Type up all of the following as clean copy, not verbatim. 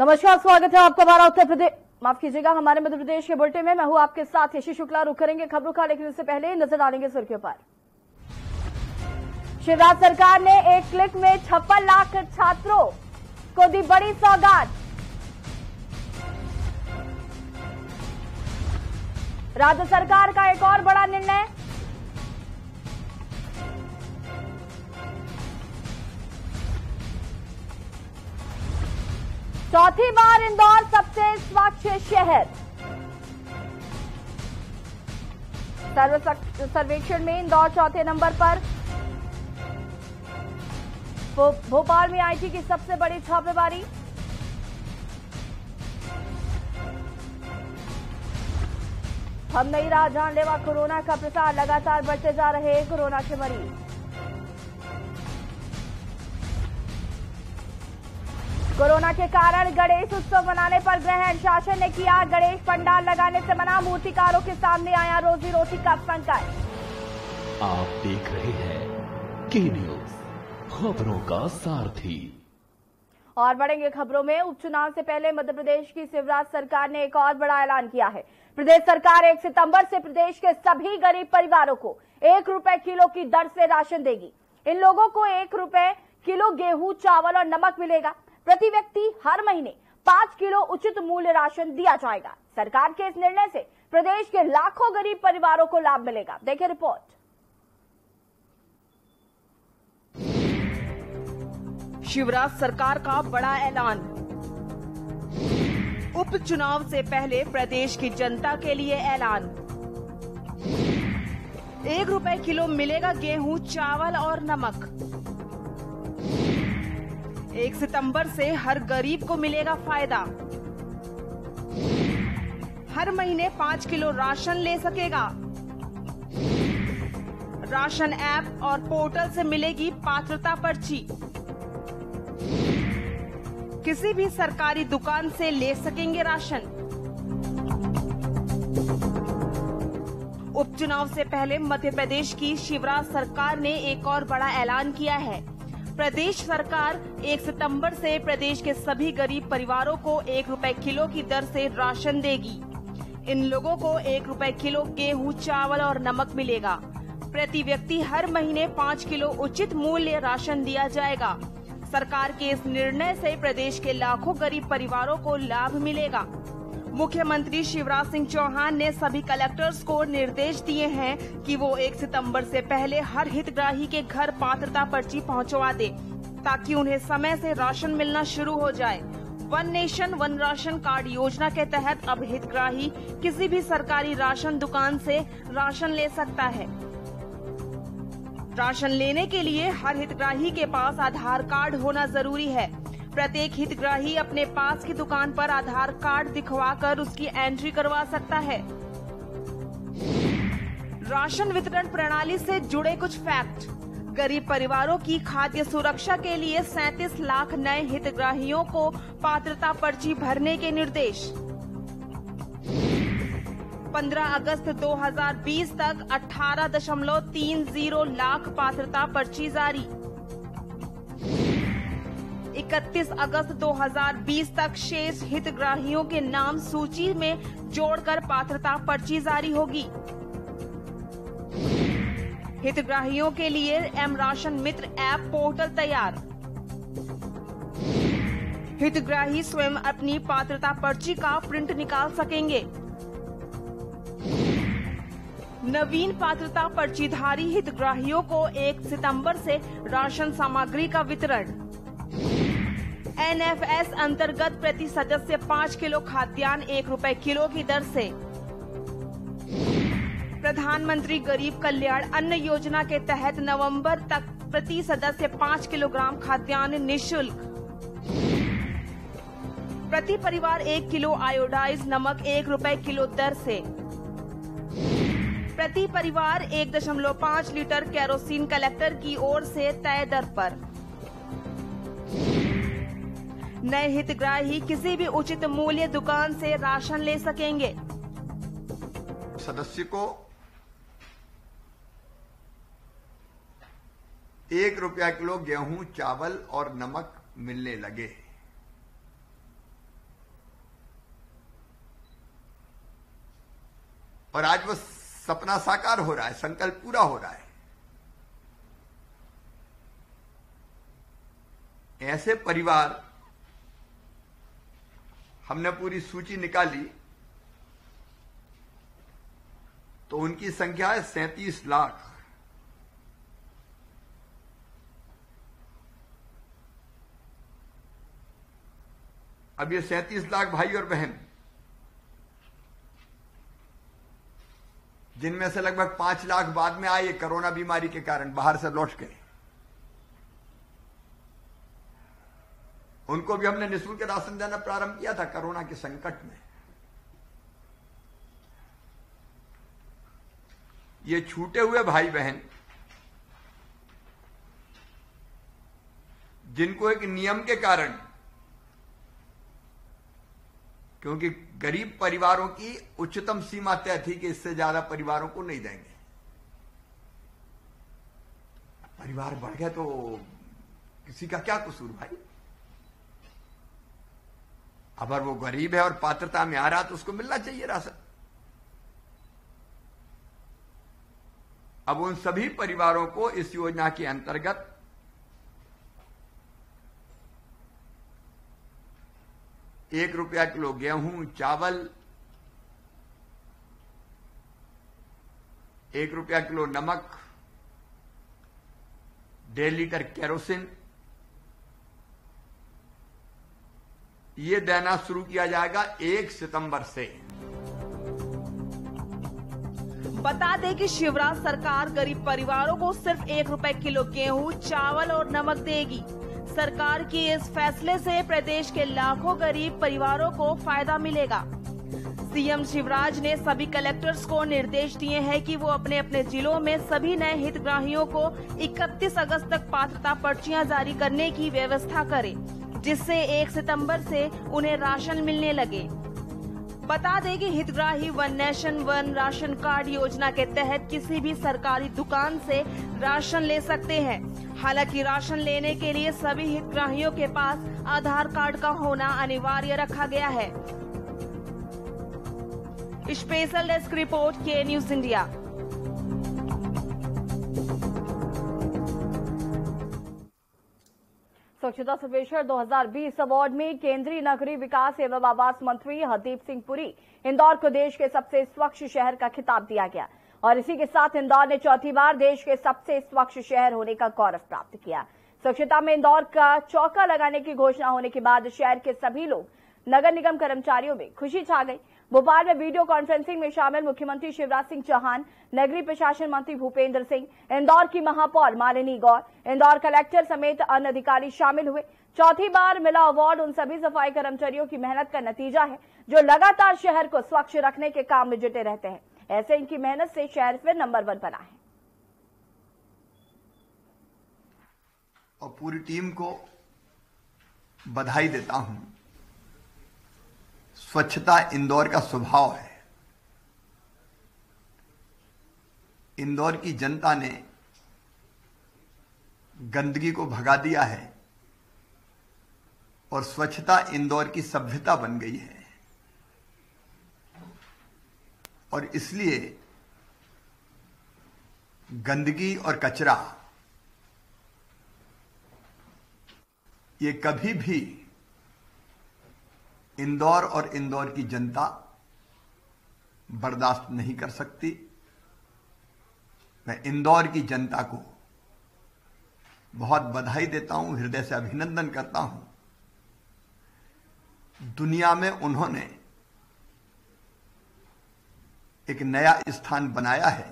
नमस्कार, स्वागत है आपका हमारा उत्तर प्रदेश, माफ कीजिएगा, हमारे मध्य प्रदेश के बुलेटिन में। मैं हूं आपके साथ आशीष शुक्ला। रुख करेंगे खबरों का, लेकिन इससे पहले नजर डालेंगे सुर्खियों पर। शिवराज सरकार ने एक क्लिक में 56 लाख छात्रों को दी बड़ी सौगात। राज्य सरकार का एक और बड़ा निर्णय, चौथी बार इंदौर सबसे स्वच्छ शहर। सर्वेक्षण में इंदौर चौथे नंबर पर। भोपाल में आईटी की सबसे बड़ी छापेमारी। हम नहीं रहा जानलेवा कोरोना का प्रसार, लगातार बढ़ते जा रहे कोरोना के मरीज। कोरोना के कारण गणेश उत्सव मनाने पर गृह शासन ने किया गणेश पंडाल लगाने से मना, मूर्तिकारों के सामने आया रोजी रोटी का संकट। आप देख रहे हैं के न्यूज, खबरों का सारथी। और बढ़ेंगे खबरों में, उपचुनाव से पहले मध्य प्रदेश की शिवराज सरकार ने एक और बड़ा ऐलान किया है। प्रदेश सरकार 1 सितंबर से प्रदेश के सभी गरीब परिवारों को ₹1 किलो की दर से राशन देगी। इन लोगों को ₹1 किलो गेहूं, चावल और नमक मिलेगा। प्रति व्यक्ति हर महीने 5 किलो उचित मूल्य राशन दिया जाएगा। सरकार के इस निर्णय से प्रदेश के लाखों गरीब परिवारों को लाभ मिलेगा। देखिए रिपोर्ट। शिवराज सरकार का बड़ा ऐलान, उपचुनाव से पहले प्रदेश की जनता के लिए ऐलान। ₹1 किलो मिलेगा गेहूं, चावल और नमक। 1 सितंबर से हर गरीब को मिलेगा फायदा। हर महीने 5 किलो राशन ले सकेगा। राशन ऐप और पोर्टल से मिलेगी पात्रता पर्ची। किसी भी सरकारी दुकान से ले सकेंगे राशन। उपचुनाव से पहले मध्य प्रदेश की शिवराज सरकार ने एक और बड़ा ऐलान किया है। प्रदेश सरकार 1 सितंबर से प्रदेश के सभी गरीब परिवारों को ₹1 किलो की दर से राशन देगी। इन लोगों को ₹1 किलो गेहूं, चावल और नमक मिलेगा। प्रति व्यक्ति हर महीने 5 किलो उचित मूल्य राशन दिया जाएगा। सरकार के इस निर्णय से प्रदेश के लाखों गरीब परिवारों को लाभ मिलेगा। मुख्यमंत्री शिवराज सिंह चौहान ने सभी कलेक्टर्स को निर्देश दिए हैं कि वो 1 सितंबर से पहले हर हितग्राही के घर पात्रता पर्ची पहुंचवा दे, ताकि उन्हें समय से राशन मिलना शुरू हो जाए। One nation one ration card योजना के तहत अब हितग्राही किसी भी सरकारी राशन दुकान से राशन ले सकता है। राशन लेने के लिए हर हितग्राही के पास आधार कार्ड होना जरूरी है। प्रत्येक हितग्राही अपने पास की दुकान पर आधार कार्ड दिखवाकर उसकी एंट्री करवा सकता है। राशन वितरण प्रणाली से जुड़े कुछ फैक्ट। गरीब परिवारों की खाद्य सुरक्षा के लिए 37 लाख नए हितग्राहियों को पात्रता पर्ची भरने के निर्देश। 15 अगस्त 2020 तक 18.30 लाख पात्रता पर्ची जारी। 31 अगस्त 2020 तक शेष हितग्राहियों के नाम सूची में जोड़कर पात्रता पर्ची जारी होगी। हितग्राहियों के लिए M ration Mitra app portal तैयार। हितग्राही स्वयं अपनी पात्रता पर्ची का प्रिंट निकाल सकेंगे। नवीन पात्रता पर्चीधारी हितग्राहियों को 1 सितंबर से राशन सामग्री का वितरण। NFS अंतर्गत प्रति सदस्य 5 किलो खाद्यान्न ₹1 किलो की दर से। प्रधानमंत्री गरीब कल्याण अन्न योजना के तहत नवंबर तक प्रति सदस्य 5 किलोग्राम खाद्यान्न निःशुल्क। प्रति परिवार 1 किलो आयोडाइज नमक ₹1 किलो दर से। प्रति परिवार 1.5 लीटर केरोसिन कलेक्टर की ओर से तय दर पर। नए हितग्राही किसी भी उचित मूल्य दुकान से राशन ले सकेंगे। सदस्य को ₹1 किलो गेहूं, चावल और नमक मिलने लगे। और आज वो सपना साकार हो रहा है, संकल्प पूरा हो रहा है। ऐसे परिवार हमने पूरी सूची निकाली तो उनकी संख्या है 37 लाख। अब ये 37 लाख भाई और बहन, जिनमें से लगभग 5 लाख बाद में आए कोरोना बीमारी के कारण बाहर से लौट के, उनको भी हमने निःशुल्क राशन देना प्रारंभ किया था कोरोना के संकट में। ये छूटे हुए भाई बहन जिनको एक नियम के कारण, क्योंकि गरीब परिवारों की उच्चतम सीमा तय थी कि इससे ज्यादा परिवारों को नहीं देंगे, परिवार बढ़ गए तो किसी का क्या कसूर भाई। अगर वो गरीब है और पात्रता में आ रहा तो उसको मिलना चाहिए राशन। अब उन सभी परिवारों को इस योजना के अंतर्गत ₹1 किलो गेहूं, चावल, ₹1 किलो नमक, 1.5 लीटर केरोसिन, ये देना शुरू किया जाएगा 1 सितंबर से। बता दें कि शिवराज सरकार गरीब परिवारों को सिर्फ ₹1 किलो गेहूं, चावल और नमक देगी। सरकार की इस फैसले से प्रदेश के लाखों गरीब परिवारों को फायदा मिलेगा। सीएम शिवराज ने सभी कलेक्टर्स को निर्देश दिए हैं कि वो अपने अपने जिलों में सभी नए हितग्राहियों को 31 अगस्त तक पात्रता पर्चियां जारी करने की व्यवस्था करें, जिससे 1 सितंबर से उन्हें राशन मिलने लगे। बता दें कि हितग्राही one nation one ration card योजना के तहत किसी भी सरकारी दुकान से राशन ले सकते हैं। हालांकि राशन लेने के लिए सभी हितग्राहियों के पास आधार कार्ड का होना अनिवार्य रखा गया है। Special desk report, KNews-India। स्वच्छता सर्वेक्षण 2020 अवार्ड में केंद्रीय नगरीय विकास एवं आवास मंत्री हरदीप सिंह पुरी इंदौर को देश के सबसे स्वच्छ शहर का खिताब दिया गया। और इसी के साथ इंदौर ने चौथी बार देश के सबसे स्वच्छ शहर होने का गौरव प्राप्त किया। स्वच्छता में इंदौर का चौका लगाने की घोषणा होने के बाद शहर के सभी लोग, नगर निगम कर्मचारियों में खुशी छा गई। भोपाल में वीडियो कॉन्फ्रेंसिंग में शामिल मुख्यमंत्री शिवराज सिंह चौहान, नगरीय प्रशासन मंत्री भूपेंद्र सिंह, इंदौर की महापौर मालिनी गौर, इंदौर कलेक्टर समेत अन्य अधिकारी शामिल हुए। चौथी बार मिला अवार्ड उन सभी सफाई कर्मचारियों की मेहनत का नतीजा है जो लगातार शहर को स्वच्छ रखने के काम में जुटे रहते हैं। ऐसे इनकी मेहनत से शहर फिर नंबर 1 बना है। और पूरी टीम को बधाई देता हूं। स्वच्छता इंदौर का स्वभाव है। इंदौर की जनता ने गंदगी को भगा दिया है और स्वच्छता इंदौर की सभ्यता बन गई है। और इसलिए गंदगी और कचरा ये कभी भी इंदौर और इंदौर की जनता बर्दाश्त नहीं कर सकती। मैं इंदौर की जनता को बहुत बधाई देता हूं, हृदय से अभिनंदन करता हूं। दुनिया में उन्होंने एक नया स्थान बनाया है,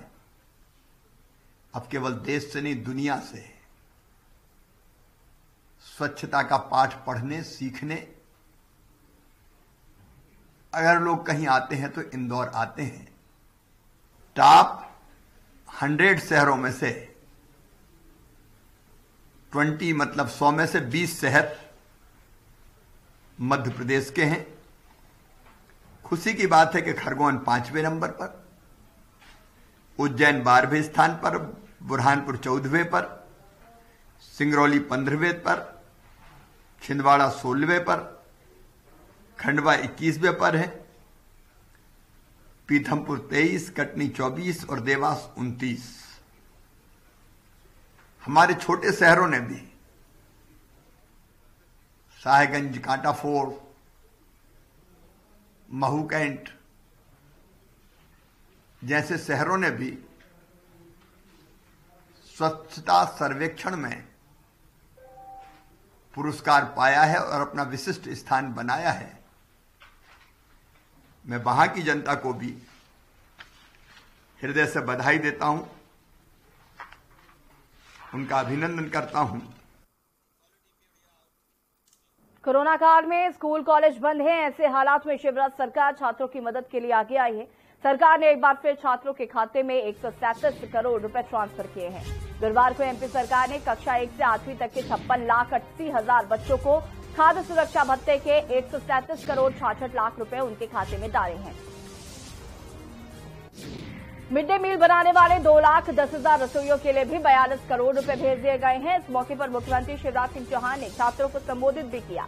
अब केवल देश से नहीं दुनिया से। स्वच्छता का पाठ पढ़ने, सीखने अगर लोग कहीं आते हैं तो इंदौर आते हैं। टॉप 100 शहरों में से 20 मतलब 100 में से 20 शहर मध्य प्रदेश के हैं। खुशी की बात है कि खरगोन 5वें नंबर पर, उज्जैन 12वें स्थान पर, बुरहानपुर 14वें पर, सिंगरौली 15वें पर, छिंदवाड़ा 16वें पर, खंडवा 21वें पर है। पीथमपुर 23, कटनी 24 और देवास 29। हमारे छोटे शहरों ने भी साहेगंज, कांटाफोर, महू कैंट जैसे शहरों ने भी स्वच्छता सर्वेक्षण में पुरस्कार पाया है और अपना विशिष्ट स्थान बनाया है। मैं वहां की जनता को भी हृदय से बधाई देता हूं, उनका अभिनंदन करता हूं। कोरोना काल में स्कूल कॉलेज बंद हैं, ऐसे हालात में शिवराज सरकार छात्रों की मदद के लिए आगे आई है। सरकार ने एक बार फिर छात्रों के खाते में 137 करोड़ रुपए ट्रांसफर किए हैं। गुरुवार को एमपी सरकार ने कक्षा 1 से 8वीं तक के 56,80,000 बच्चों को खाद्य सुरक्षा भत्ते के 137,66,00,000 रुपए उनके खाते में डाले हैं। मिड डे मील बनाने वाले 2,10,000 रसोइयों के लिए भी 42 करोड़ रुपए भेज दिए गए हैं। इस मौके पर मुख्यमंत्री शिवराज सिंह चौहान ने छात्रों को संबोधित भी किया।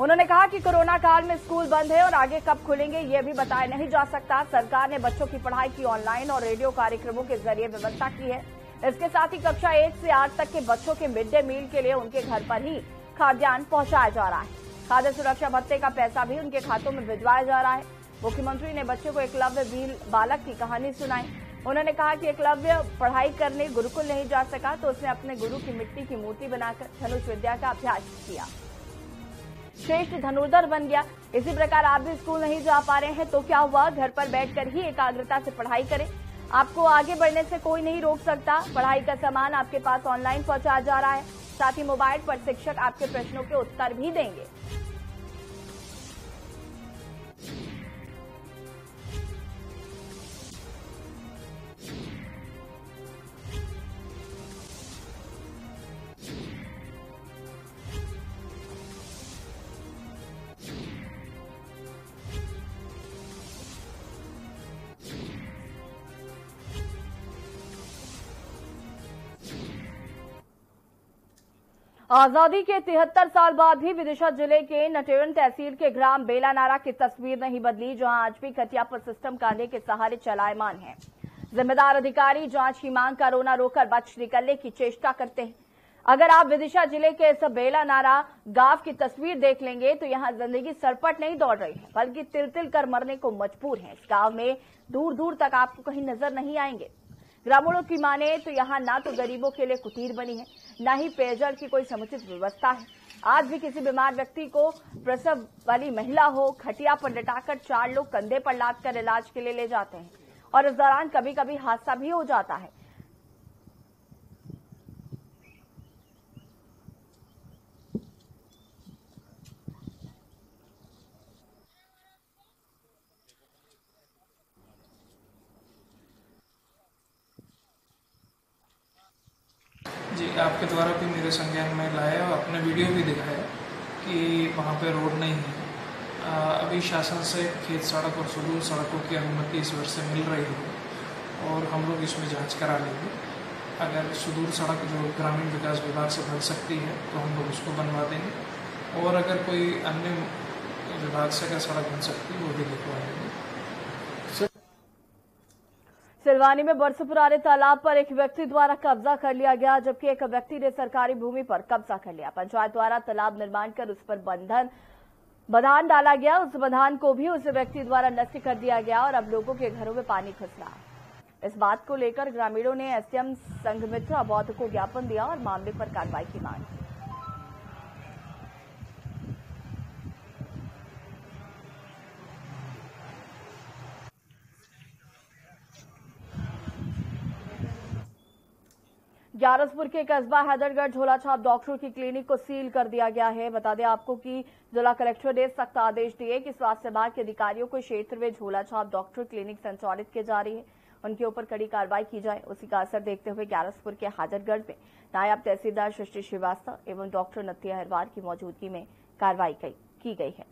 उन्होंने कहा कि कोरोना काल में स्कूल बंद है और आगे कब खुलेंगे ये भी बताया नहीं जा सकता। सरकार ने बच्चों की पढ़ाई की ऑनलाइन और रेडियो कार्यक्रमों के जरिए व्यवस्था की है। इसके साथ ही कक्षा 1 से 8 तक के बच्चों के मिड डे मील के लिए उनके घर पर ही खाद्यान्न पहुंचाया जा रहा है। खाद्य सुरक्षा भत्ते का पैसा भी उनके खातों में भिजवाया जा रहा है। मुख्यमंत्री ने बच्चों को एकलव्य वीर बालक की कहानी सुनाई। उन्होंने कहा कि एकलव्य पढ़ाई करने गुरुकुल नहीं जा सका तो उसने अपने गुरु की मिट्टी की मूर्ति बनाकर धनुष विद्या का अभ्यास किया, श्रेष्ठ धनुर्धर बन गया। इसी प्रकार आप भी स्कूल नहीं जा पा रहे हैं तो क्या हुआ, घर पर बैठकर ही एकाग्रता से पढ़ाई करें। आपको आगे बढ़ने से कोई नहीं रोक सकता। पढ़ाई का सामान आपके पास ऑनलाइन पहुँचाया जा रहा है, साथ ही मोबाइल पर शिक्षक आपके प्रश्नों के उत्तर भी देंगे। आजादी के 73 साल बाद भी विदिशा जिले के नटेरन तहसील के ग्राम बेलानारा की तस्वीर नहीं बदली, जहां आज भी घटियापन सिस्टम कांधे के सहारे चलायमान है। जिम्मेदार अधिकारी जांच की मांग का रोना रोकर बच निकलने की चेष्टा करते हैं। अगर आप विदिशा जिले के इस बेलानारा गांव की तस्वीर देख लेंगे तो यहां जिंदगी सरपट नहीं दौड़ रही है, बल्कि तिल तिल कर मरने को मजबूर है। इस गांव में दूर दूर तक आपको कहीं नजर नहीं आएंगे। ग्रामीणों की माने तो यहाँ ना तो गरीबों के लिए कुटीर बनी है, ना ही पेयजल की कोई समुचित व्यवस्था है। आज भी किसी बीमार व्यक्ति को प्रसव वाली महिला हो, खटिया पर लटाकर 4 लोग कंधे पर लादकर इलाज के लिए ले जाते हैं और इस दौरान कभी कभी हादसा भी हो जाता है। जी, आपके द्वारा भी मेरे संज्ञान में लाया और अपने वीडियो भी दिखाया कि वहाँ पे रोड नहीं है। अभी शासन से खेत सड़क और सुदूर सड़कों की अनुमति इस वर्ष से मिल रही है और हम लोग इसमें जांच करा लेंगे। अगर सुदूर सड़क जो ग्रामीण विकास विभाग से बन सकती है तो हम लोग उसको बनवा देंगे और अगर कोई अन्य विभाग से अगर सड़क बन सकती है वो भी दिखवाएंगे। सिलवानी में बरसों पुराने तालाब पर एक व्यक्ति द्वारा कब्जा कर लिया गया, जबकि एक व्यक्ति ने सरकारी भूमि पर कब्जा कर लिया। पंचायत द्वारा तालाब निर्माण कर उस पर बंधान डाला गया। उस बंधान को भी उस व्यक्ति द्वारा नष्ट कर दिया गया और अब लोगों के घरों में पानी घुस रहा है। इस बात को लेकर ग्रामीणों ने एसडीएम संघमित्र अबौध को ज्ञापन दिया और मामले पर कार्रवाई की मांग की। ग्यारसपुर के कस्बा हैदरगढ़ झोलाछाप डॉक्टरों की क्लिनिक को सील कर दिया गया है। बता दें आपको कि जिला कलेक्टर ने सख्त आदेश दिए कि स्वास्थ्य विभाग के अधिकारियों को क्षेत्र में झोलाछाप डॉक्टर क्लिनिक संचालित की जा रही है, उनके ऊपर कड़ी कार्रवाई की जाए। उसी का असर देखते हुए ग्यारसपुर के हैदरगढ़ में नायब तहसीलदार सृष्टि श्रीवास्तव एवं डॉक्टर नत्थिया अहिरवार की मौजूदगी में कार्रवाई की गई है।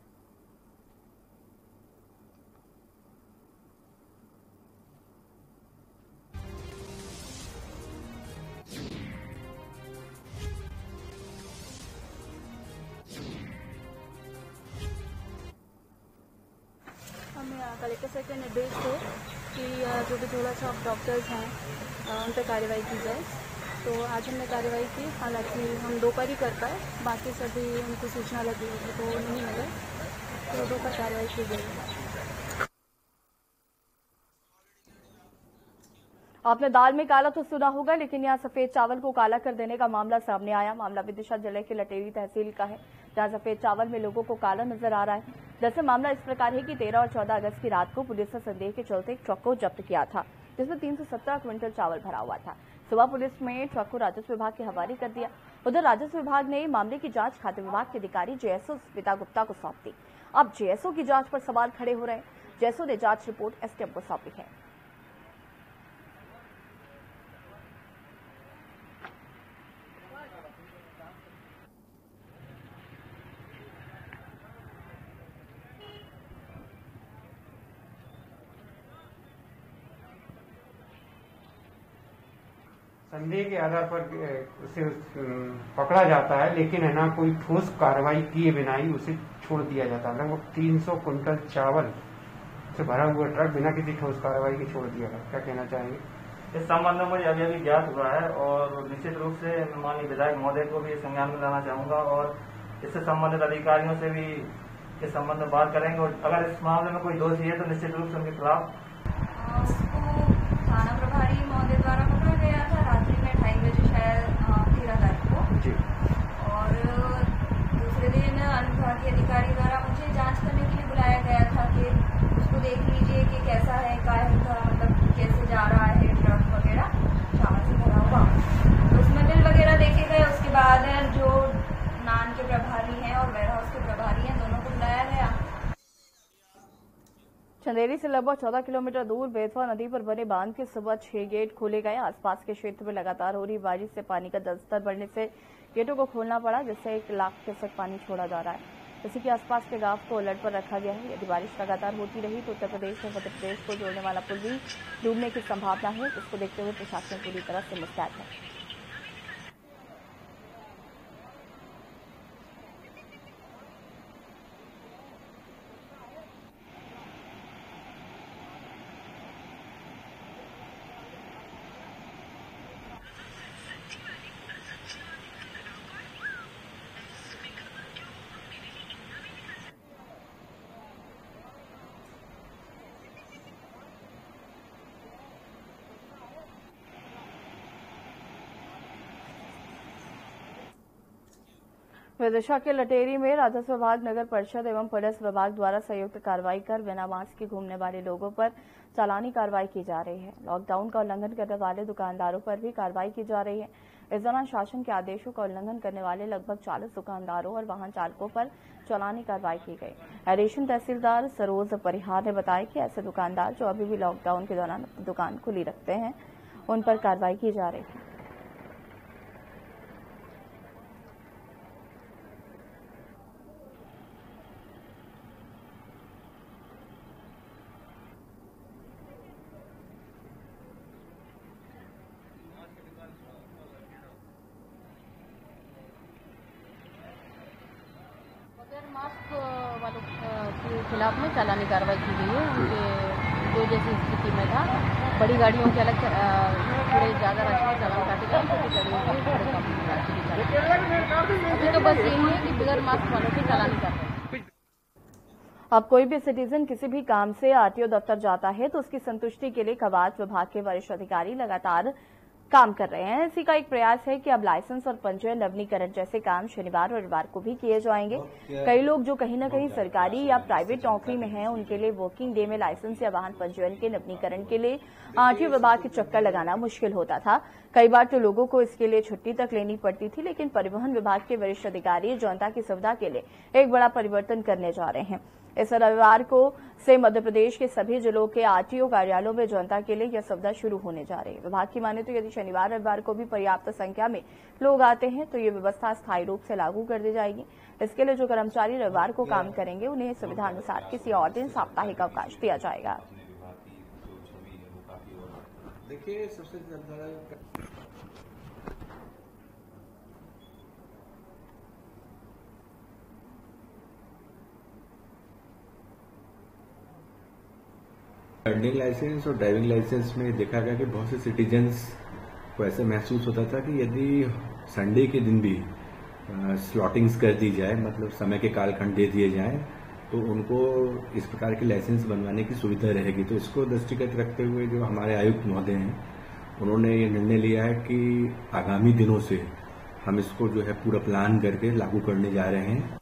कलेक्टर सर के निर्देश थे कि जो भी थोड़ा सा डॉक्टर्स हैं उन पर कार्रवाई की जाए, तो आज हमने कार्रवाई की। हालांकि हम दो पर ही कर पाए, बाकी सभी उनको सूचना लगी होगी तो नहीं मिले, तो दो पर कार्रवाई की गई। आपने दाल में काला तो सुना होगा, लेकिन यहाँ सफेद चावल को काला कर देने का मामला सामने आया। मामला विदिशा जिले के लटेरी तहसील का है, जहाँ सफेद चावल में लोगों को काला नजर आ रहा है। दरअसल मामला इस प्रकार है कि 13 और 14 अगस्त की रात को पुलिस ने संदेह के चलते एक ट्रक को जब्त किया था, जिसमें 317 क्विंटल चावल भरा हुआ था। सुबह पुलिस ने ट्रक को राजस्व विभाग के हवाले कर दिया। उधर राजस्व विभाग ने मामले की जांच खाद्य विभाग के अधिकारी जेएसओ स्मिता गुप्ता को सौंप दी। अब जेएसओ की जाँच पर सवाल खड़े हो रहे हैं। जेएसओ ने जाँच रिपोर्ट एसटीएफ को सौंपी है। संदेह के आधार पर उसे पकड़ा जाता है, लेकिन है ना कोई ठोस कार्रवाई किए बिना ही उसे छोड़ दिया जाता है। लगभग 300 कुंटल चावल से भरा हुआ ट्रक बिना किसी ठोस कार्रवाई के छोड़ दिया गया। क्या कहना चाहेंगे इस संबंध में? अभी अभी ज्ञात हुआ है और निश्चित रूप से माननीय विधायक महोदय को भी संज्ञान में लाना चाहूंगा और इससे संबंधित अधिकारियों से भी इस संबंध में बात करेंगे और अगर इस मामले में कोई दोषी है तो निश्चित रूप से उनके खिलाफ थाना प्रभारी महोदय द्वारा पकड़ा गया था रात्रि में 2:30 बजे शायद 13 तारीख को, और दूसरे दिन अनुविभागीय अधिकारी द्वारा मुझे जांच करने के लिए बुलाया गया था कि उसको देख लीजिए कि कैसा है, क्या है, मतलब कैसे जा रहा है ट्रक वगैरह चावल से भरा हुआ। तो उसमें बिल वगैरह देखे गए। उसके बाद जो नान के प्रभारी हैं और वेयर हाउस के प्रभारी हैं, दोनों को बुलाया गया। चंदेरी से लगभग 14 किलोमीटर दूर बेतवा नदी पर बने बांध के सुबह 6 गेट खोले गए। आसपास के क्षेत्र में लगातार हो रही बारिश से पानी का जलस्तर बढ़ने से गेटों को खोलना पड़ा, जिससे 1 लाख क्यूसेक पानी छोड़ा जा रहा है। इसी के आसपास के गांव को अलर्ट पर रखा गया है। यदि बारिश लगातार होती रही तो उत्तर प्रदेश में मध्य प्रदेश को जोड़ने वाला पुल भी डूबने की संभावना है। इसको देखते हुए प्रशासन पूरी तरह से मुस्तैद है। विदिशा के लटेरी में राजस्व विभाग, नगर परिषद एवं पुलिस विभाग द्वारा संयुक्त कार्रवाई कर बिना मास्क के घूमने वाले लोगों पर चालानी कार्रवाई की जा रही है। लॉकडाउन का उल्लंघन करने वाले दुकानदारों पर भी कार्रवाई की जा रही है। इस दौरान शासन के आदेशों का उल्लंघन करने वाले लगभग 40 दुकानदारों और वाहन चालकों पर चालानी कार्रवाई की गई। एडिशन तहसीलदार सरोज परिहार ने बताया कि ऐसे दुकानदार जो अभी भी लॉकडाउन के दौरान दुकान खुली रखते हैं, उन पर कार्रवाई की जा रही है। खिलाफ में चालानी कार्रवाई की गई है। उनके जो जैसी स्थिति में था, बड़ी गाड़ियों के अलग थोड़े ज्यादा राशि चालान काटे गए, छोटी गाड़ियों के थोड़े कम राशि की। अभी तो बस यही है कि बिगर मास्क वालों की चालानी कार्रवाई। अब कोई भी सिटीजन किसी भी काम से आरटीओ दफ्तर जाता है तो उसकी संतुष्टि के लिए कवायद विभाग के वरिष्ठ अधिकारी लगातार काम कर रहे हैं। इसी का एक प्रयास है कि अब लाइसेंस और पंजीयन नवीनीकरण जैसे काम शनिवार और रविवार को भी किए जाएंगे। कई लोग जो कहीं न कहीं सरकारी या प्राइवेट नौकरी में हैं, उनके लिए वर्किंग डे में लाइसेंस या वाहन पंजीयन के नवीनीकरण के लिए आरटीओ विभाग के चक्कर लगाना मुश्किल होता था। कई बार तो लोगों को इसके लिए छुट्टी तक लेनी पड़ती थी, लेकिन परिवहन विभाग के वरिष्ठ अधिकारी जनता की सुविधा के लिए एक बड़ा परिवर्तन करने जा रहे हैं। इस रविवार को से मध्य प्रदेश के सभी जिलों के आरटीओ कार्यालयों में जनता के लिए यह सुविधा शुरू होने जा रही है। विभाग की माने तो यदि शनिवार रविवार को भी पर्याप्त संख्या में लोग आते हैं तो ये व्यवस्था स्थायी रूप से लागू कर दी जाएगी। इसके लिए जो कर्मचारी रविवार को काम करेंगे उन्हें सुविधा अनुसार किसी और दिन साप्ताहिक अवकाश दिया जाएगा। लर्निंग लाइसेंस और ड्राइविंग लाइसेंस में देखा गया कि बहुत से सिटीजन्स को ऐसे महसूस होता था कि यदि संडे के दिन भी स्लॉटिंग्स कर दी जाए, मतलब समय के कालखंड दे दिए जाएं, तो उनको इस प्रकार के लाइसेंस बनवाने की सुविधा रहेगी। तो इसको दृष्टिगत रखते हुए जो हमारे आयुक्त महोदय हैं, उन्होंने ये निर्णय लिया है कि आगामी दिनों से हम इसको जो है पूरा प्लान करके लागू करने जा रहे हैं।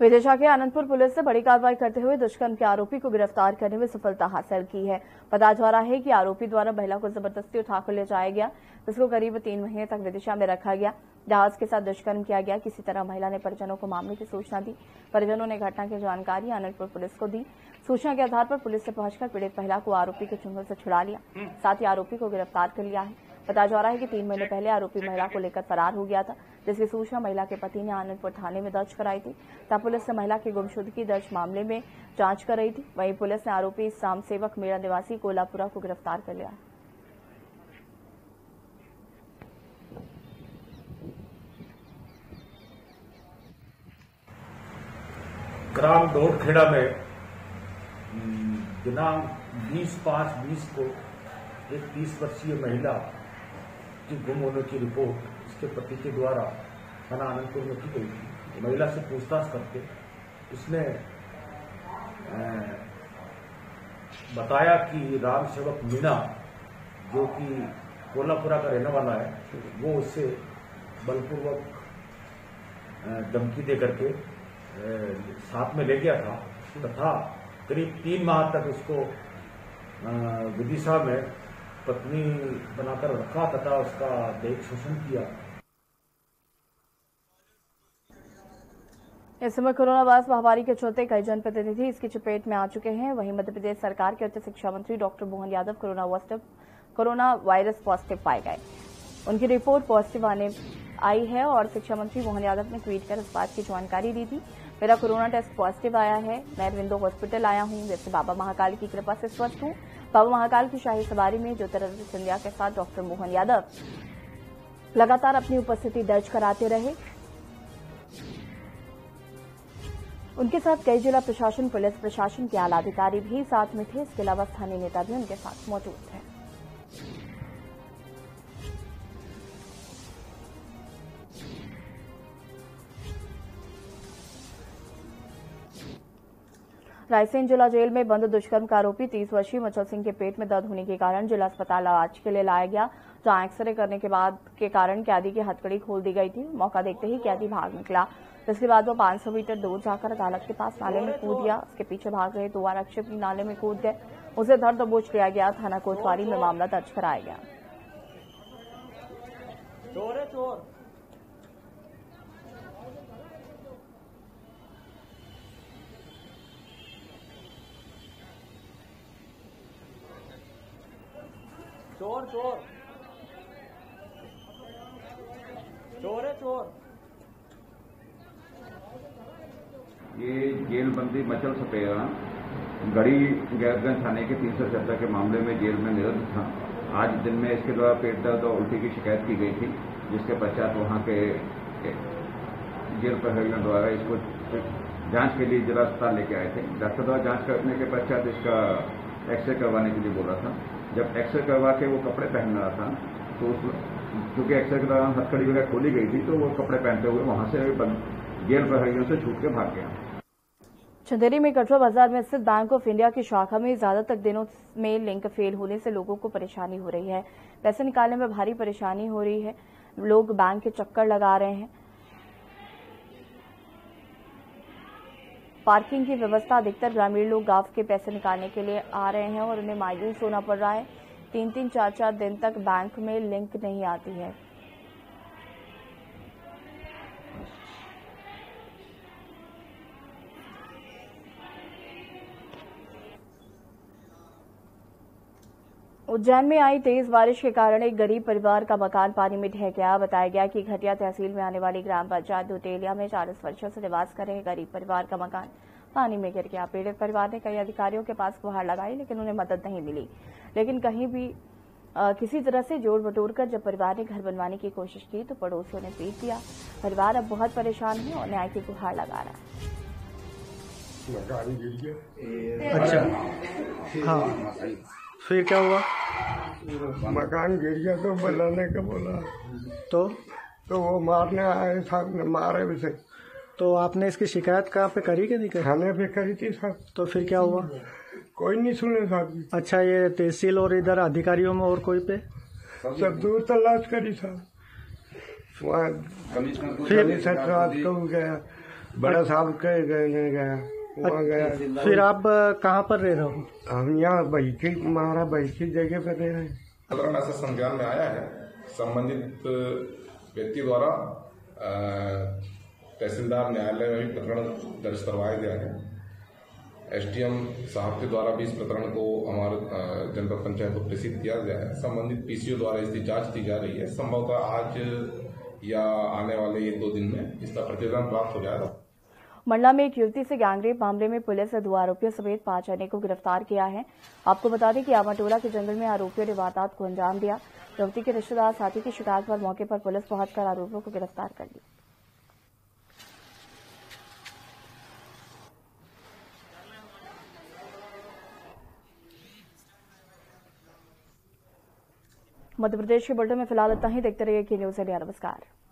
विदिशा के आनंदपुर पुलिस ने बड़ी कार्रवाई करते हुए दुष्कर्म के आरोपी को गिरफ्तार करने में सफलता हासिल की है। पता चला रहा है कि आरोपी द्वारा महिला को जबरदस्ती उठाकर ले जाया गया, जिसको करीब 3 महीने तक विदिशा में रखा गया, जहाज के साथ दुष्कर्म किया गया। किसी तरह महिला ने परिजनों को मामले की सूचना दी। परिजनों ने घटना की जानकारी आनंदपुर पुलिस को दी। सूचना के आधार पर पुलिस ने पहुंचकर पीड़ित महिला को आरोपी के चुंगल से छुड़ा लिया, साथ ही आरोपी को गिरफ्तार कर लिया है। पता चला है कि 3 महीने पहले आरोपी महिला को लेकर फरार हो गया था, जिसकी सूचना महिला के पति ने आनंदपुर थाने में दर्ज कराई थी। तब पुलिस ने महिला के गुमशुदगी दर्ज मामले में जांच कर रही थी। वहीं पुलिस ने आरोपी राम सेवक मीना निवासी कोलापुरा को गिरफ्तार कर लिया। ग्राम डोडखेड़ा में दिनांक 20/5/20 को एक 30 वर्षीय महिला की गुम होने की रिपोर्ट उसके पति के द्वारा थाना आनंदपुर में की गई थी। महिला से पूछताछ करके उसने बताया कि राम सेवक मीना, जो कि कोल्हापुरा का रहने वाला है, वो उससे बलपूर्वक धमकी दे करके साथ में ले गया था तथा करीब 3 माह तक उसको विदिशा में पत्नी बनाकर रखा तथा उसका दैहिक शोषण किया। इस समय कोरोना वायरस महामारी के चलते कई जनप्रतिनिधि इसकी चपेट में आ चुके हैं। वहीं मध्य प्रदेश सरकार के उच्च शिक्षा मंत्री doctor Mohan Yadav corona virus positive पाए गए। उनकी रिपोर्ट पॉजिटिव आने आई है और शिक्षा मंत्री मोहन यादव ने ट्वीट कर इस बात की जानकारी दी थी। मेरा कोरोना टेस्ट पॉजिटिव आया है, मैं अरविंदो हॉस्पिटल आया हूं, जैसे बाबा महाकाल की कृपा से स्वस्थ हूं। बाबा महाकाल की शाही सवारी में ज्योतिरादित्य सिंधिया के साथ डॉक्टर मोहन यादव लगातार अपनी उपस्थिति दर्ज कराते रहे। उनके साथ कई जिला प्रशासन, पुलिस प्रशासन के आला अधिकारी भी साथ में थे। इसके अलावा स्थानीय नेता भी उनके साथ मौजूद थे। रायसेन जिला जेल में बंद दुष्कर्म का आरोपी 30 वर्षीय मचल सिंह के पेट में दर्द होने के कारण जिला अस्पताल इलाज के लिए लाया गया, जहां एक्सरे करने के बाद के कारण कैदी की हथकड़ी खोल दी गई थी। मौका देखते ही कैदी भाग निकला, जिसके बाद वो 500 मीटर दूर जाकर अदालत के पास नाले में कूद गया। उसके पीछे भाग रहे 2 आरक्षक भी नाले में कूद गए। उसे धर दबोच लिया गया। थाना कोतवाली में मामला दर्ज कराया गया। चोर चोर चोर है चोर। ये जेल बंदी मचल सपेरा गढ़ी गैरगंज थाने के 370 के मामले में जेल में निरुद्ध था। आज दिन में इसके द्वारा पेट दर्द और उल्टी की शिकायत की गई थी, जिसके पश्चात वहां के जेल प्रहरियों द्वारा इसको जांच के लिए जिला अस्पताल लेके आए थे। डॉक्टर द्वारा जांच करने के पश्चात इसका एक्सरे करवाने के लिए बोला था। जब एक्सरे करवा के वो कपड़े पहन रहा था तो क्योंकि एक्सरे के दौरान हथकड़ी वगैरह खोली गई थी तो वो कपड़े पहनते हुए वहां से जेल प्रहरियों से छूट के भाग गया। चंदेरी में कटरा बाजार में स्थित बैंक ऑफ इंडिया की शाखा में ज्यादातर दिनों में लिंक फेल होने से लोगों को परेशानी हो रही है। पैसे निकालने में भारी परेशानी हो रही है। लोग बैंक के चक्कर लगा रहे हैं। पार्किंग की व्यवस्था, अधिकतर ग्रामीण लोग गांव के पैसे निकालने के लिए आ रहे हैं और उन्हें मायूस होना पड़ रहा है। 3-4 दिन तक बैंक में लिंक नहीं आती है। उज्जैन में आई तेज बारिश के कारण एक गरीब परिवार का मकान पानी में ढह गया। बताया गया कि घटिया तहसील में आने वाली ग्राम पंचायत दुटेलिया में 40 वर्षों से निवास कर रहे गरीब परिवार का मकान पानी में गिर गया। पीड़ित परिवार ने कई अधिकारियों के पास गुहार लगाई, लेकिन उन्हें मदद नहीं मिली। लेकिन कहीं भी किसी तरह से जोड़ बटोर कर जब परिवार ने घर बनवाने की कोशिश की तो पड़ोसियों ने पीट दिया। परिवार अब बहुत परेशान है और न्याय की गुहार लगा रहा है। अच्छा हाँ, फिर क्या हुआ? मकान गिर गया तो बनाने का बोला तो वो मारने आए साहब, मारे भी थे। तो आपने इसकी शिकायत कहाँ पे करी? क्या नहीं करी? थाने पे करी थी साहब। तो फिर क्या हुआ? कोई नहीं सुने साहब। अच्छा, ये तहसील और इधर अधिकारियों में और कोई पे सब दूर तलाश करी साहब। बड़ा साहब के गया वहाँ गया। फिर आप कहाँ पर रह रहे हो? हम यहाँ बैठी, हमारा बैठी जगह पर रह रहे हैं। ऐसा संज्ञान में आया है, संबंधित व्यक्ति द्वारा तहसीलदार न्यायालय में भी प्रकरण दर्ज करवाया गया है। एसडीएम साहब के द्वारा भी इस प्रकरण को हमारे जनपद पंचायत को प्रेषित किया गया है। संबंधित पीसीओ द्वारा इसकी जांच की जा रही है। संभवतः आज या आने वाले ये 2 दिन में इसका प्रतिवेदन प्राप्त हो जाएगा। मंडला में एक युवती से गैंगरेप मामले में पुलिस ने 2 आरोपियों समेत 5 अन्य को गिरफ्तार किया है। आपको बता दें कि आमाटोला के जंगल में आरोपियों ने वारदात को अंजाम दिया। युवती के रिश्तेदार साथी की शिकायत पर मौके पर पुलिस पहुंचकर आरोपियों को गिरफ्तार कर लिया। मध्यप्रदेश के बुलेटिन में फिलहाल इतना ही। देखते रहिए के न्यूज़ इंडिया। नमस्कार।